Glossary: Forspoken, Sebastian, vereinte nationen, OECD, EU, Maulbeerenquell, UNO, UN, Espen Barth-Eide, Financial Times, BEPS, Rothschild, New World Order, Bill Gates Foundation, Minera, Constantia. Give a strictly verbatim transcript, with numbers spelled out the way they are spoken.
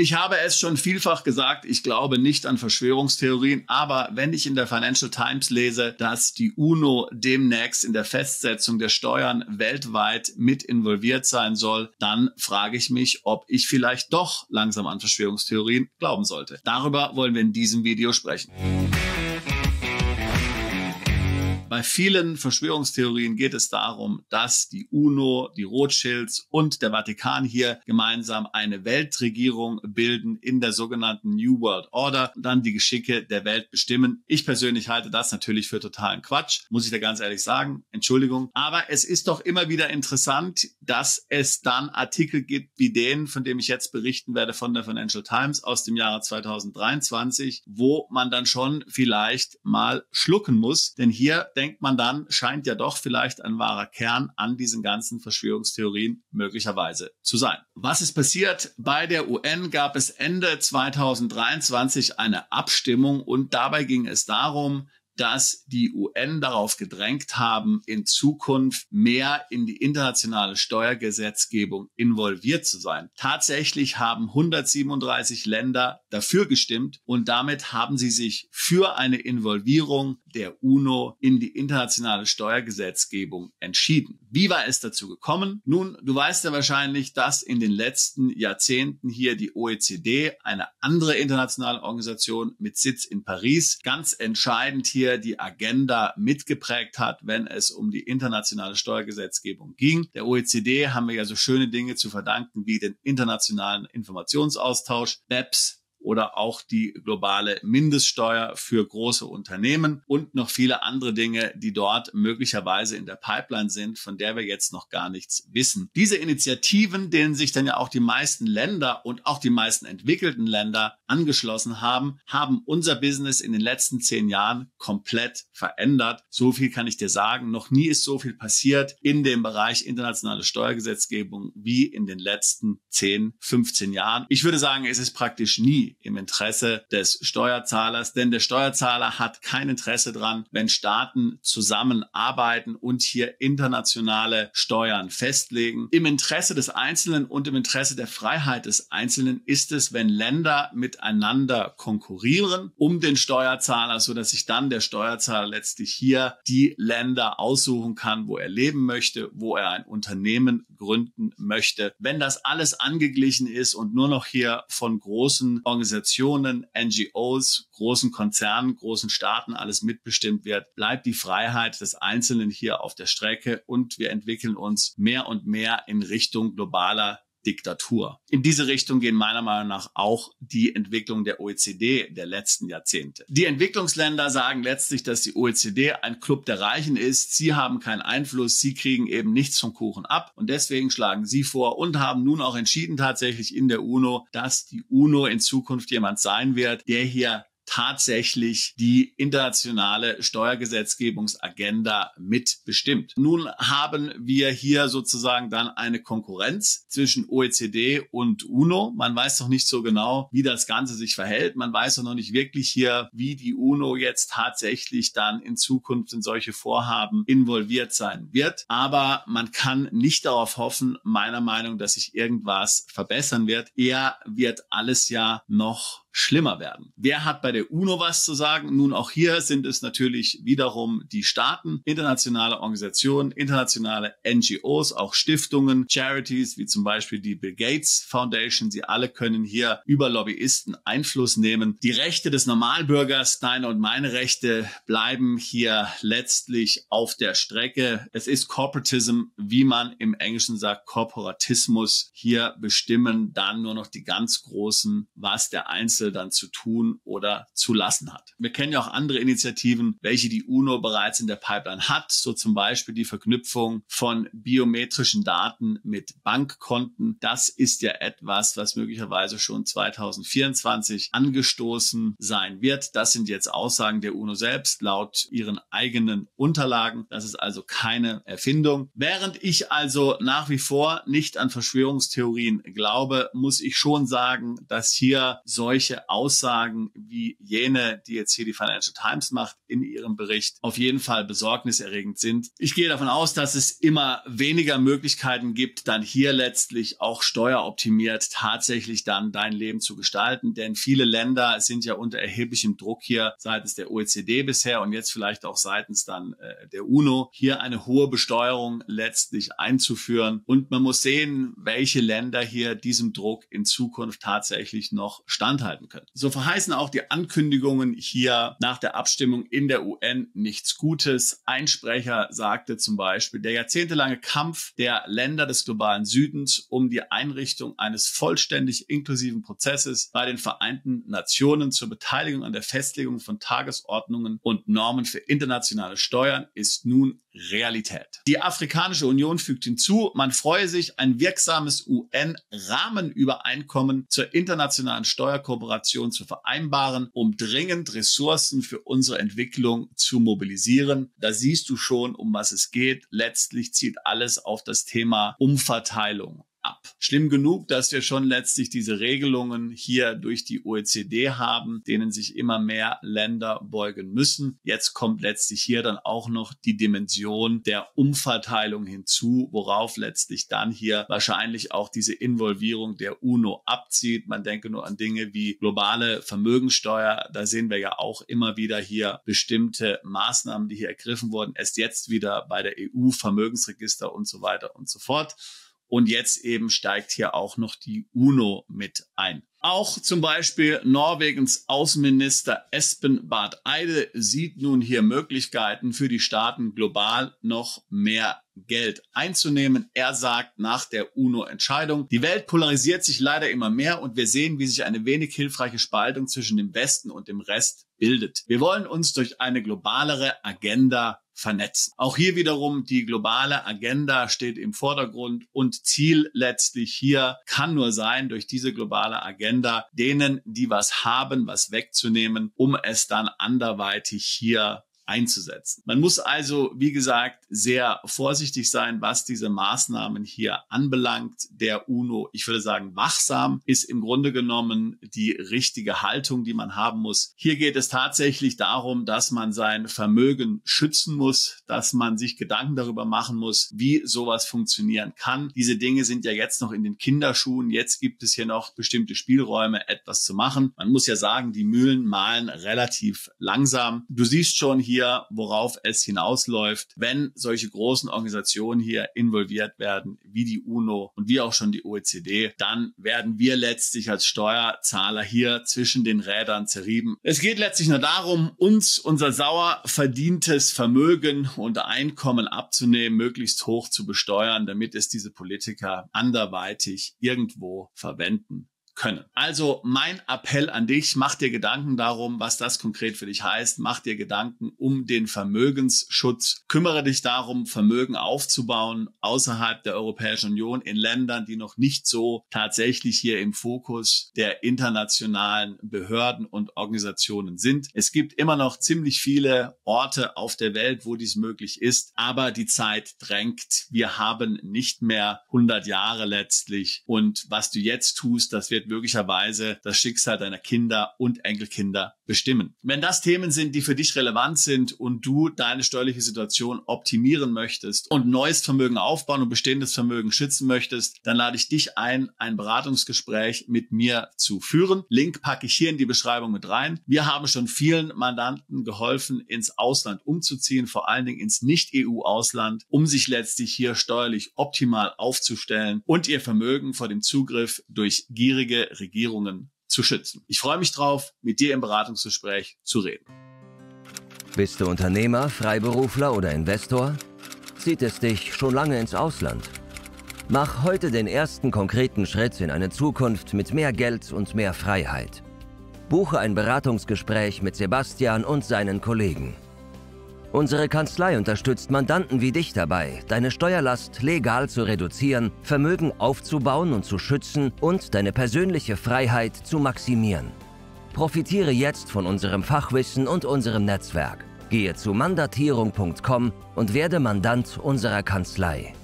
Ich habe es schon vielfach gesagt, ich glaube nicht an Verschwörungstheorien, aber wenn ich in der Financial Times lese, dass die UNO demnächst in der Festsetzung der Steuern weltweit mit involviert sein soll, dann frage ich mich, ob ich vielleicht doch langsam an Verschwörungstheorien glauben sollte. Darüber wollen wir in diesem Video sprechen. Bei vielen Verschwörungstheorien geht es darum, dass die UNO, die Rothschilds und der Vatikan hier gemeinsam eine Weltregierung bilden in der sogenannten New World Order und dann die Geschicke der Welt bestimmen. Ich persönlich halte das natürlich für totalen Quatsch, muss ich da ganz ehrlich sagen. Entschuldigung. Aber es ist doch immer wieder interessant, dass es dann Artikel gibt wie den, von dem ich jetzt berichten werde, von der Financial Times aus dem Jahre zweitausenddreiundzwanzig, wo man dann schon vielleicht mal schlucken muss, denn hier denkt man dann, scheint ja doch vielleicht ein wahrer Kern an diesen ganzen Verschwörungstheorien möglicherweise zu sein. Was ist passiert? Bei der U N gab es Ende zweitausenddreiundzwanzig eine Abstimmung und dabei ging es darum, dass die U N darauf gedrängt haben, in Zukunft mehr in die internationale Steuergesetzgebung involviert zu sein. Tatsächlich haben hundertsiebenunddreißig Länder dafür gestimmt und damit haben sie sich für eine Involvierung der UNO in die internationale Steuergesetzgebung entschieden. Wie war es dazu gekommen? Nun, du weißt ja wahrscheinlich, dass in den letzten Jahrzehnten hier die O E C D, eine andere internationale Organisation mit Sitz in Paris, ganz entscheidend hier die Agenda mitgeprägt hat, wenn es um die internationale Steuergesetzgebung ging. Der O E C D haben wir ja so schöne Dinge zu verdanken wie den internationalen Informationsaustausch, B E P S oder auch die globale Mindeststeuer für große Unternehmen und noch viele andere Dinge, die dort möglicherweise in der Pipeline sind, von der wir jetzt noch gar nichts wissen. Diese Initiativen, denen sich dann ja auch die meisten Länder und auch die meisten entwickelten Länder angeschlossen haben, haben unser Business in den letzten zehn Jahren komplett verändert. So viel kann ich dir sagen. Noch nie ist so viel passiert in dem Bereich internationale Steuergesetzgebung wie in den letzten zehn, fünfzehn Jahren. Ich würde sagen, es ist praktisch nie im Interesse des Steuerzahlers, denn der Steuerzahler hat kein Interesse daran, wenn Staaten zusammenarbeiten und hier internationale Steuern festlegen. Im Interesse des Einzelnen und im Interesse der Freiheit des Einzelnen ist es, wenn Länder miteinander konkurrieren um den Steuerzahler, sodass sich dann der Steuerzahler letztlich hier die Länder aussuchen kann, wo er leben möchte, wo er ein Unternehmen gründen möchte. Wenn das alles angeglichen ist und nur noch hier von großen Organisationen, N G Os, großen Konzernen, großen Staaten alles mitbestimmt wird, bleibt die Freiheit des Einzelnen hier auf der Strecke und wir entwickeln uns mehr und mehr in Richtung globaler Diktatur. In diese Richtung gehen meiner Meinung nach auch die Entwicklung der O E C D der letzten Jahrzehnte. Die Entwicklungsländer sagen letztlich, dass die O E C D ein Club der Reichen ist. Sie haben keinen Einfluss, sie kriegen eben nichts vom Kuchen ab und deswegen schlagen sie vor und haben nun auch entschieden tatsächlich in der UNO, dass die UNO in Zukunft jemand sein wird, der hier tatsächlich die internationale Steuergesetzgebungsagenda mitbestimmt. Nun haben wir hier sozusagen dann eine Konkurrenz zwischen O E C D und UNO. Man weiß noch nicht so genau, wie das Ganze sich verhält. Man weiß noch nicht wirklich hier, wie die UNO jetzt tatsächlich dann in Zukunft in solche Vorhaben involviert sein wird. Aber man kann nicht darauf hoffen, meiner Meinung nach, dass sich irgendwas verbessern wird. Eher wird alles ja noch schlimmer werden. Wer hat bei der UNO was zu sagen? Nun, auch hier sind es natürlich wiederum die Staaten, internationale Organisationen, internationale N G Os, auch Stiftungen, Charities, wie zum Beispiel die Bill Gates Foundation. Sie alle können hier über Lobbyisten Einfluss nehmen. Die Rechte des Normalbürgers, deine und meine Rechte, bleiben hier letztlich auf der Strecke. Es ist Corporatism, wie man im Englischen sagt, Korporatismus. Hier bestimmen dann nur noch die ganz Großen, was der Einzelne dann zu tun oder zu lassen hat. Wir kennen ja auch andere Initiativen, welche die UNO bereits in der Pipeline hat, so zum Beispiel die Verknüpfung von biometrischen Daten mit Bankkonten. Das ist ja etwas, was möglicherweise schon zweitausendvierundzwanzig angestoßen sein wird. Das sind jetzt Aussagen der UNO selbst laut ihren eigenen Unterlagen. Das ist also keine Erfindung. Während ich also nach wie vor nicht an Verschwörungstheorien glaube, muss ich schon sagen, dass hier solche Aussagen wie jene, die jetzt hier die Financial Times macht, in ihrem Bericht auf jeden Fall besorgniserregend sind. Ich gehe davon aus, dass es immer weniger Möglichkeiten gibt, dann hier letztlich auch steueroptimiert tatsächlich dann dein Leben zu gestalten. Denn viele Länder sind ja unter erheblichem Druck hier seitens der O E C D bisher und jetzt vielleicht auch seitens dann äh, der UNO, hier eine hohe Besteuerung letztlich einzuführen. Und man muss sehen, welche Länder hier diesem Druck in Zukunft tatsächlich noch standhalten können. So verheißen auch die Ankündigungen hier nach der Abstimmung in der U N nichts Gutes. Ein Sprecher sagte zum Beispiel, der jahrzehntelange Kampf der Länder des globalen Südens um die Einrichtung eines vollständig inklusiven Prozesses bei den Vereinten Nationen zur Beteiligung an der Festlegung von Tagesordnungen und Normen für internationale Steuern ist nun Realität. Die Afrikanische Union fügt hinzu, man freue sich, ein wirksames U N-Rahmenübereinkommen zur internationalen Steuerkooperation zu vereinbaren, um dringend Ressourcen für unsere Entwicklung zu mobilisieren. Da siehst du schon, um was es geht. Letztlich zieht alles auf das Thema Umverteilung ab. Schlimm genug, dass wir schon letztlich diese Regelungen hier durch die O E C D haben, denen sich immer mehr Länder beugen müssen. Jetzt kommt letztlich hier dann auch noch die Dimension der Umverteilung hinzu, worauf letztlich dann hier wahrscheinlich auch diese Involvierung der UNO abzieht. Man denke nur an Dinge wie globale Vermögensteuer. Da sehen wir ja auch immer wieder hier bestimmte Maßnahmen, die hier ergriffen wurden. Erst jetzt wieder bei der E U, Vermögensregister und so weiter und so fort. Und jetzt eben steigt hier auch noch die UNO mit ein. Auch zum Beispiel Norwegens Außenminister Espen Barth-Eide sieht nun hier Möglichkeiten für die Staaten global noch mehr Geld einzunehmen. Er sagt nach der UNO-Entscheidung, die Welt polarisiert sich leider immer mehr und wir sehen, wie sich eine wenig hilfreiche Spaltung zwischen dem Westen und dem Rest bildet. Wir wollen uns durch eine globalere Agenda vernetzen. Auch hier wiederum die globale Agenda steht im Vordergrund und Ziel letztlich hier kann nur sein, durch diese globale Agenda denen, die was haben, was wegzunehmen, um es dann anderweitig hier einzusetzen. Man muss also, wie gesagt, sehr vorsichtig sein, was diese Maßnahmen hier anbelangt. Der UNO, ich würde sagen, wachsam ist im Grunde genommen die richtige Haltung, die man haben muss. Hier geht es tatsächlich darum, dass man sein Vermögen schützen muss, dass man sich Gedanken darüber machen muss, wie sowas funktionieren kann. Diese Dinge sind ja jetzt noch in den Kinderschuhen. Jetzt gibt es hier noch bestimmte Spielräume, etwas zu machen. Man muss ja sagen, die Mühlen mahlen relativ langsam. Du siehst schon hier, worauf es hinausläuft, wenn solche großen Organisationen hier involviert werden, wie die UNO und wie auch schon die O E C D, dann werden wir letztlich als Steuerzahler hier zwischen den Rädern zerrieben. Es geht letztlich nur darum, uns unser sauer verdientes Vermögen und Einkommen abzunehmen, möglichst hoch zu besteuern, damit es diese Politiker anderweitig irgendwo verwenden können. Also mein Appell an dich, mach dir Gedanken darum, was das konkret für dich heißt. Mach dir Gedanken um den Vermögensschutz. Kümmere dich darum, Vermögen aufzubauen außerhalb der Europäischen Union in Ländern, die noch nicht so tatsächlich hier im Fokus der internationalen Behörden und Organisationen sind. Es gibt immer noch ziemlich viele Orte auf der Welt, wo dies möglich ist, aber die Zeit drängt. Wir haben nicht mehr hundert Jahre letztlich und was du jetzt tust, das wird möglicherweise das Schicksal deiner Kinder und Enkelkinder bestimmen. Wenn das Themen sind, die für dich relevant sind und du deine steuerliche Situation optimieren möchtest und neues Vermögen aufbauen und bestehendes Vermögen schützen möchtest, dann lade ich dich ein, ein Beratungsgespräch mit mir zu führen. Link packe ich hier in die Beschreibung mit rein. Wir haben schon vielen Mandanten geholfen, ins Ausland umzuziehen, vor allen Dingen ins Nicht-E U-Ausland, um sich letztlich hier steuerlich optimal aufzustellen und ihr Vermögen vor dem Zugriff durch gierige Regierungen zu schützen. Ich freue mich drauf, mit dir im Beratungsgespräch zu reden. Bist du Unternehmer, Freiberufler oder Investor? Zieht es dich schon lange ins Ausland? Mach heute den ersten konkreten Schritt in eine Zukunft mit mehr Geld und mehr Freiheit. Buche ein Beratungsgespräch mit Sebastian und seinen Kollegen. Unsere Kanzlei unterstützt Mandanten wie dich dabei, deine Steuerlast legal zu reduzieren, Vermögen aufzubauen und zu schützen und deine persönliche Freiheit zu maximieren. Profitiere jetzt von unserem Fachwissen und unserem Netzwerk. Gehe zu mandatierung punkt com und werde Mandant unserer Kanzlei.